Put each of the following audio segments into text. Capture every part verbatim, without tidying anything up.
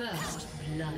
First blood.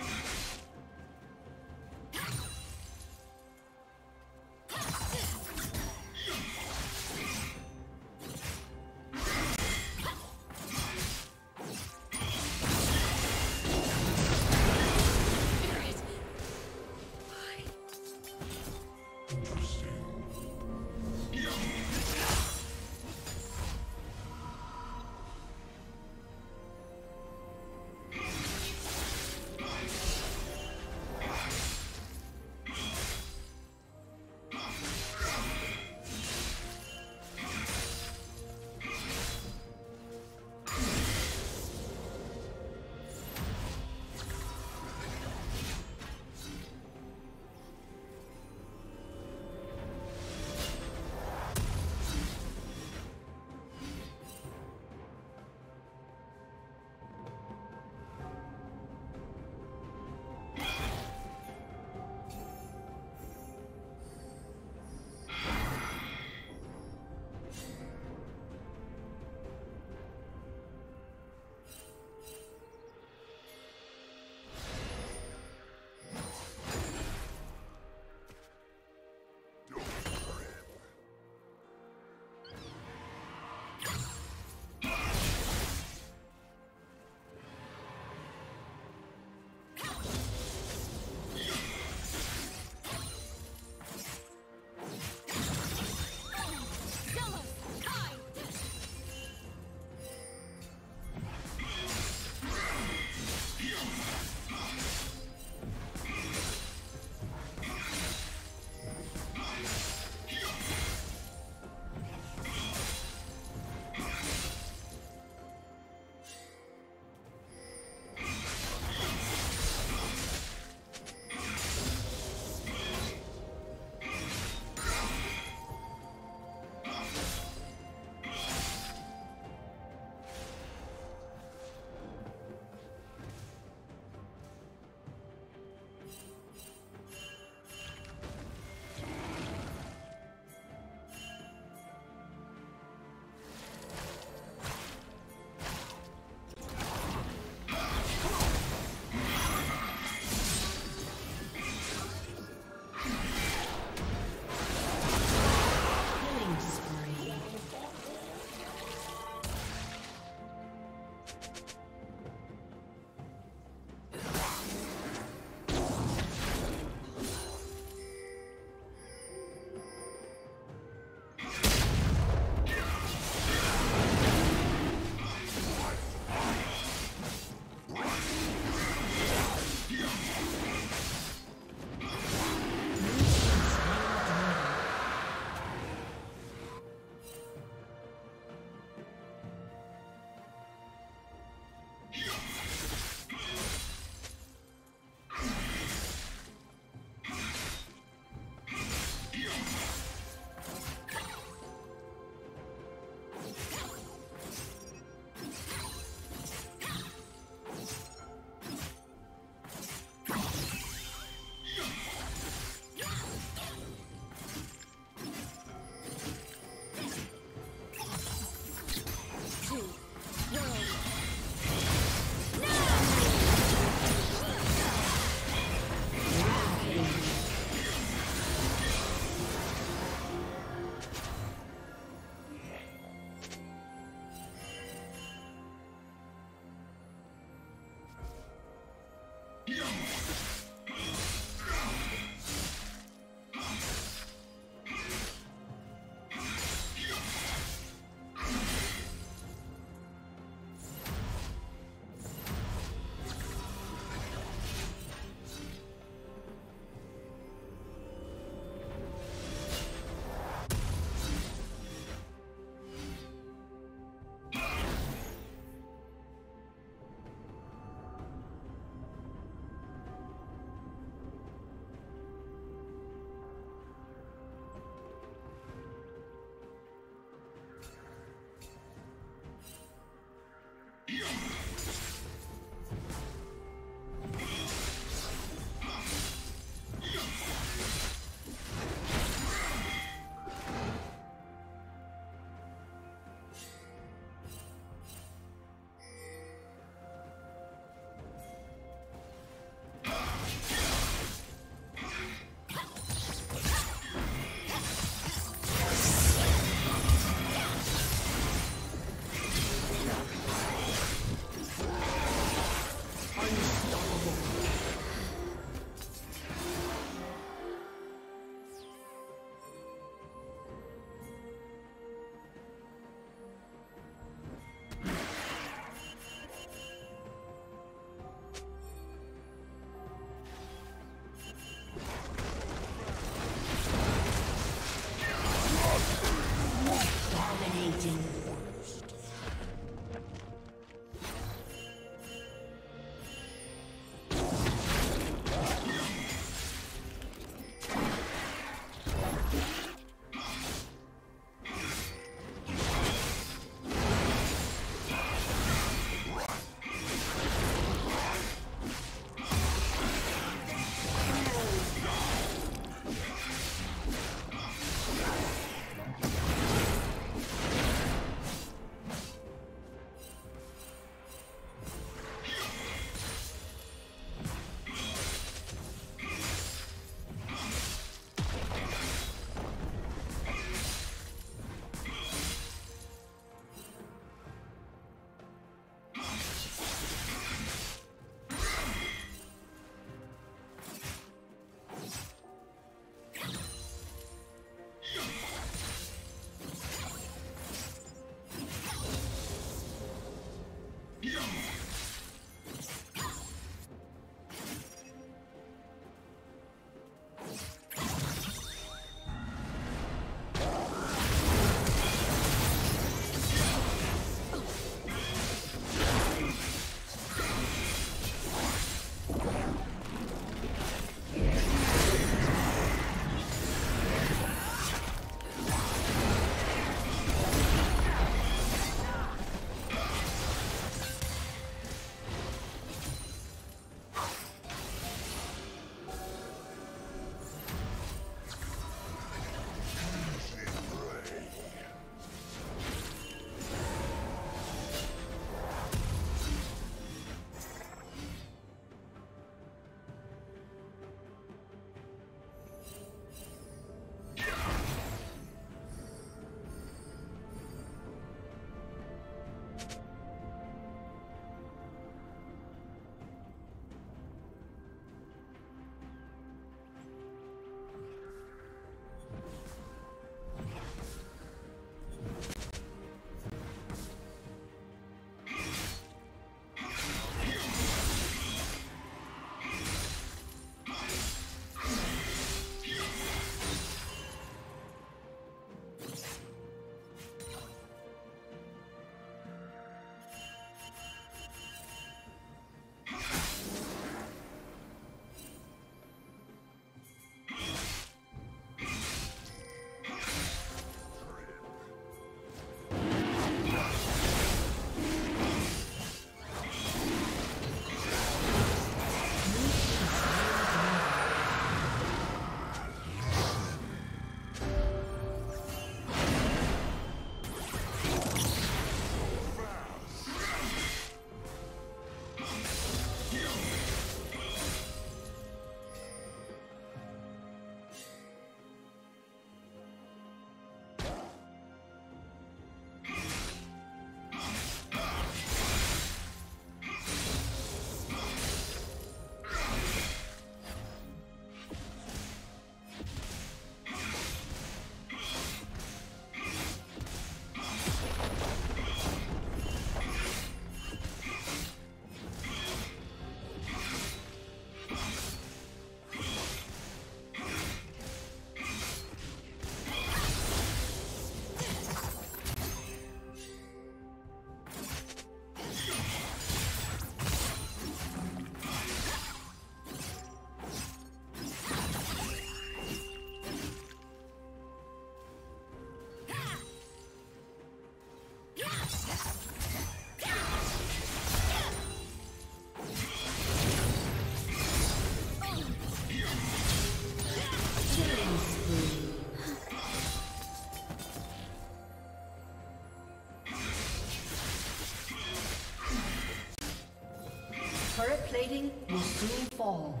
plating will soon fall.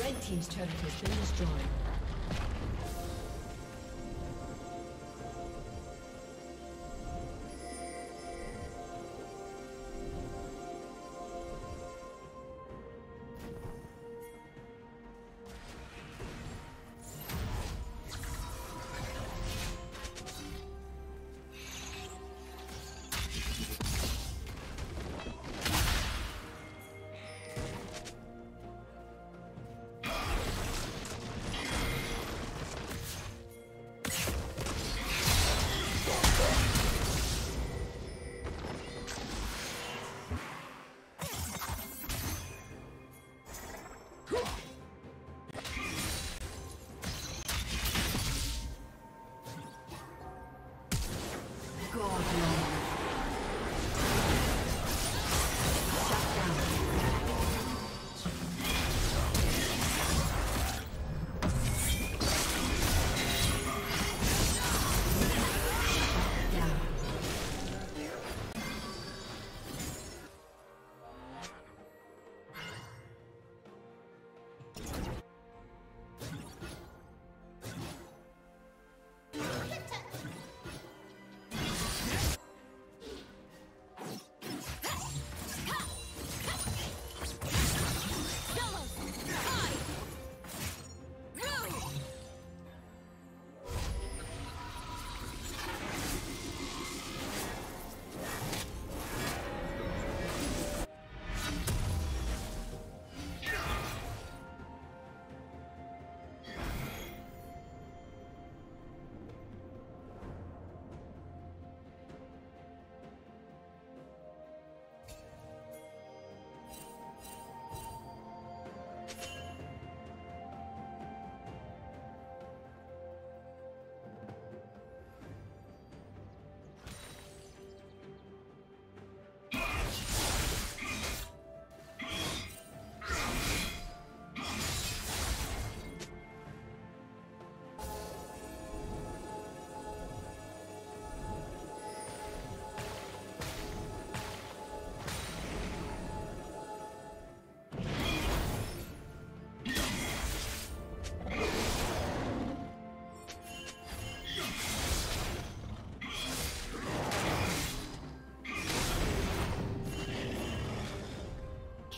Red team's turret has been destroyed.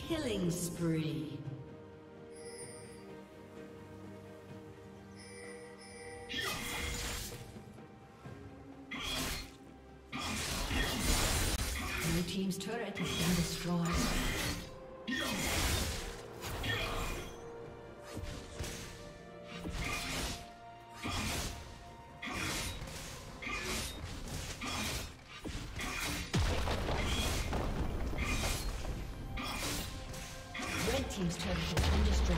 Killing spree. Blue team's turret has been destroyed. Team's turret has been destroyed.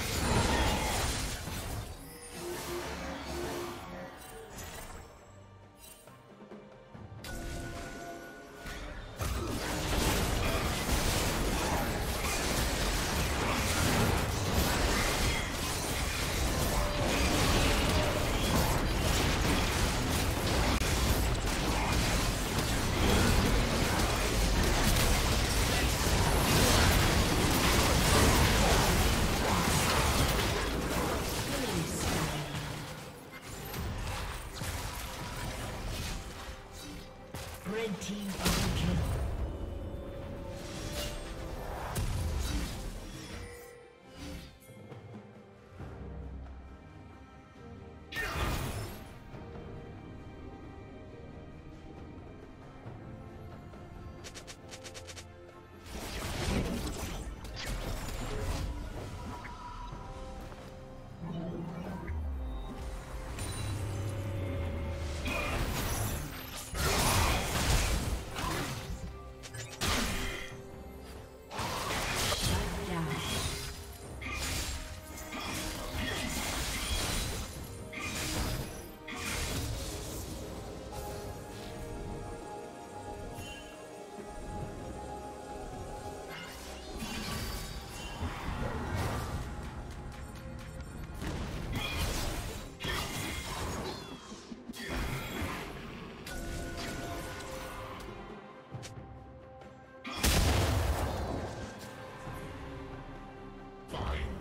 Destroyed.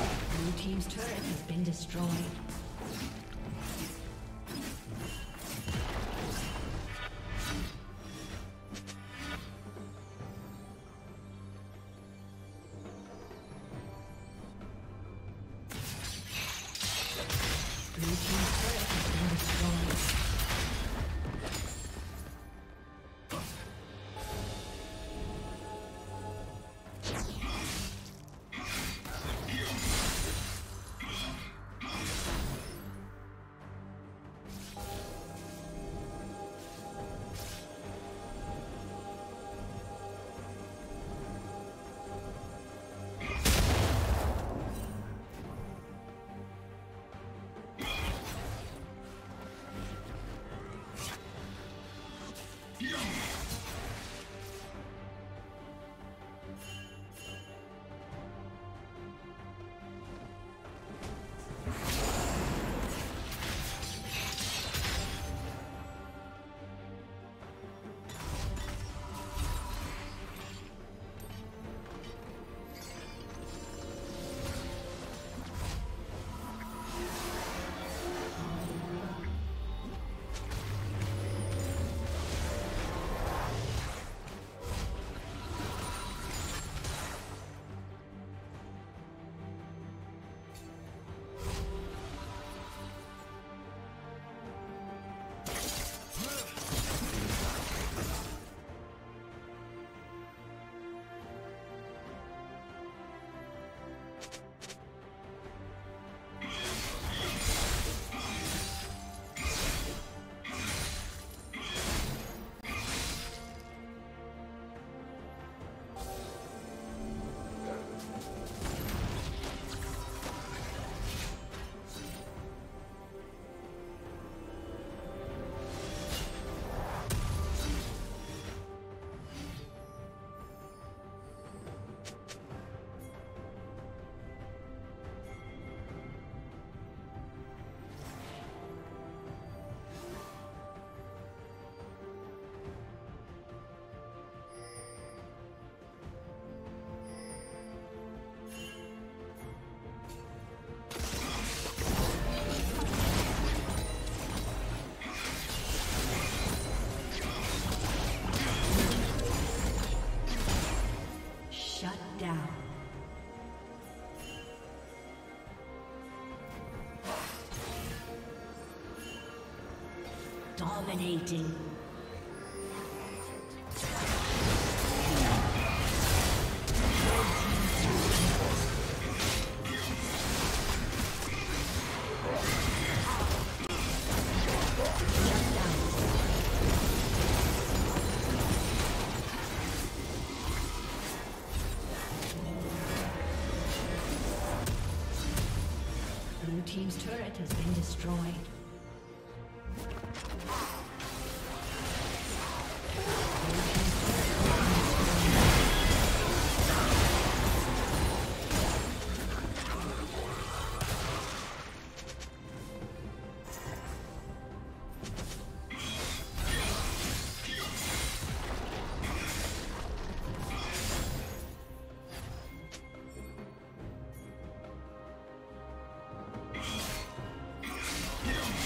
Blue team's turret has been destroyed. Dominating. Blue team's turret has been destroyed. Yeah.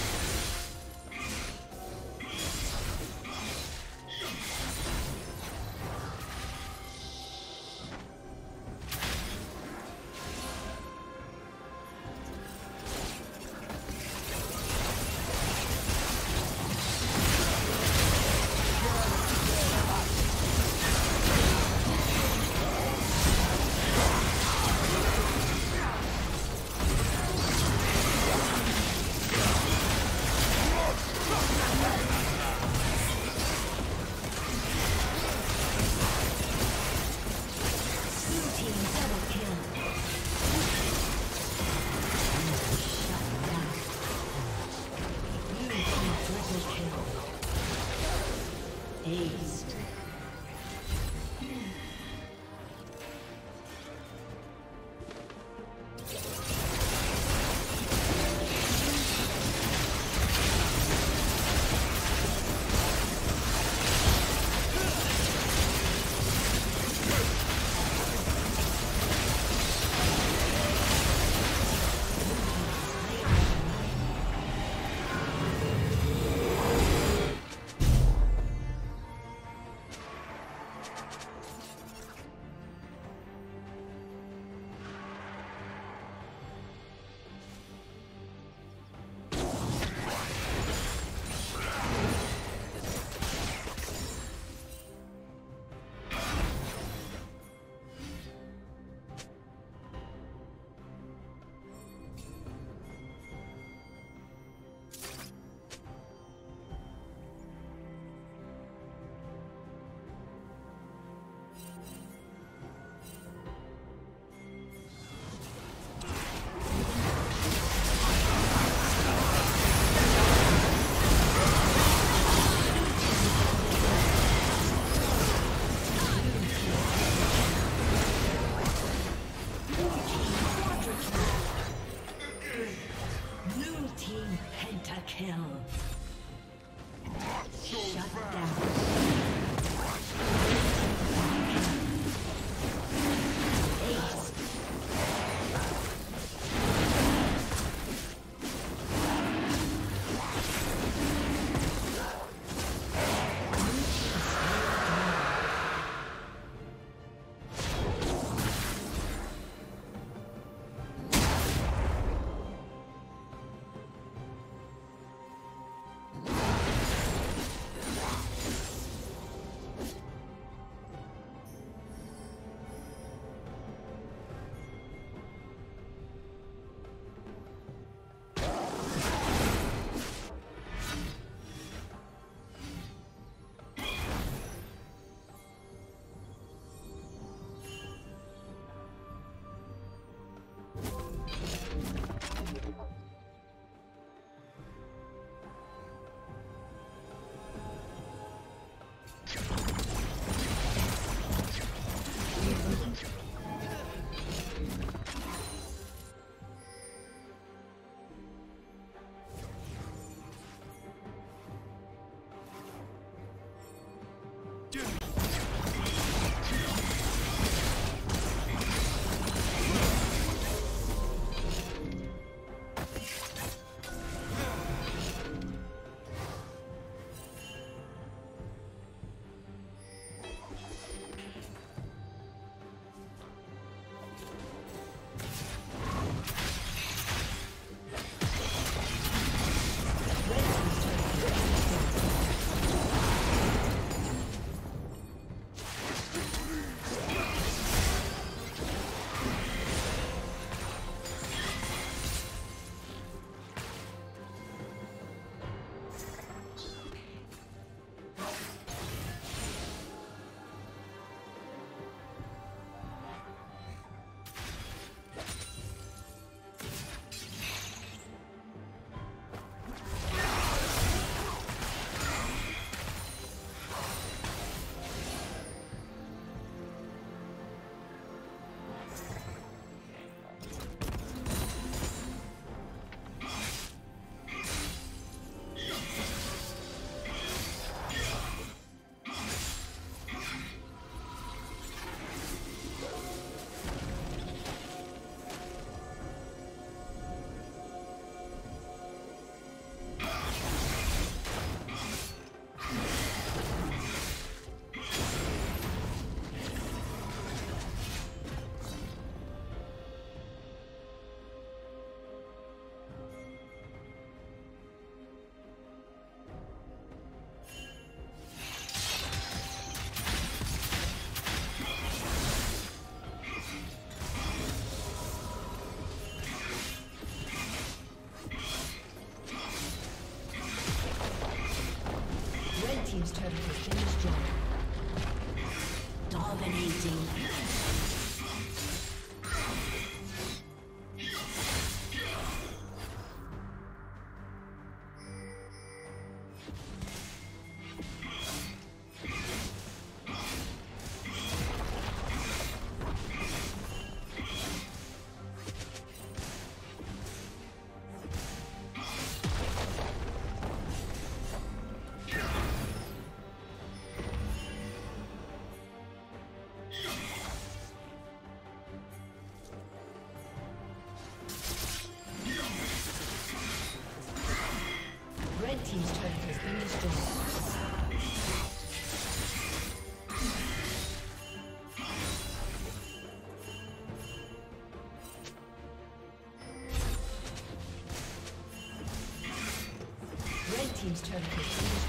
team's turret has been destroyed.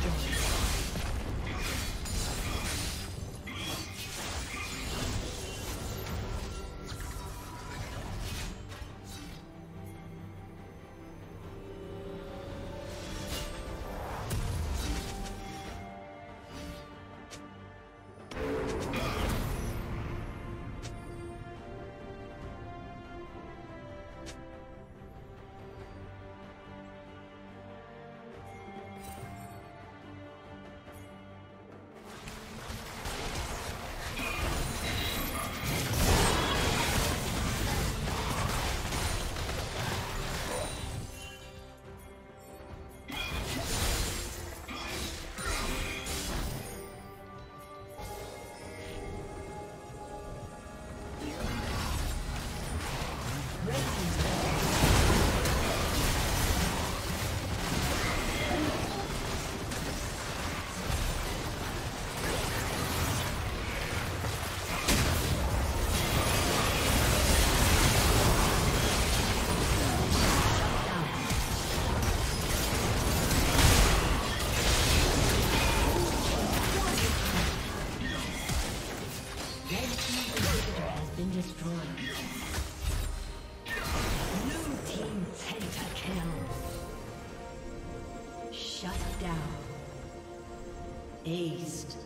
Aced.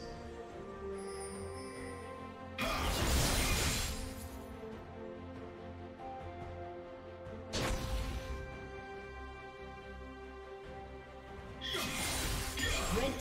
Red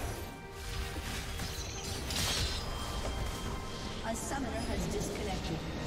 A summoner has disconnected.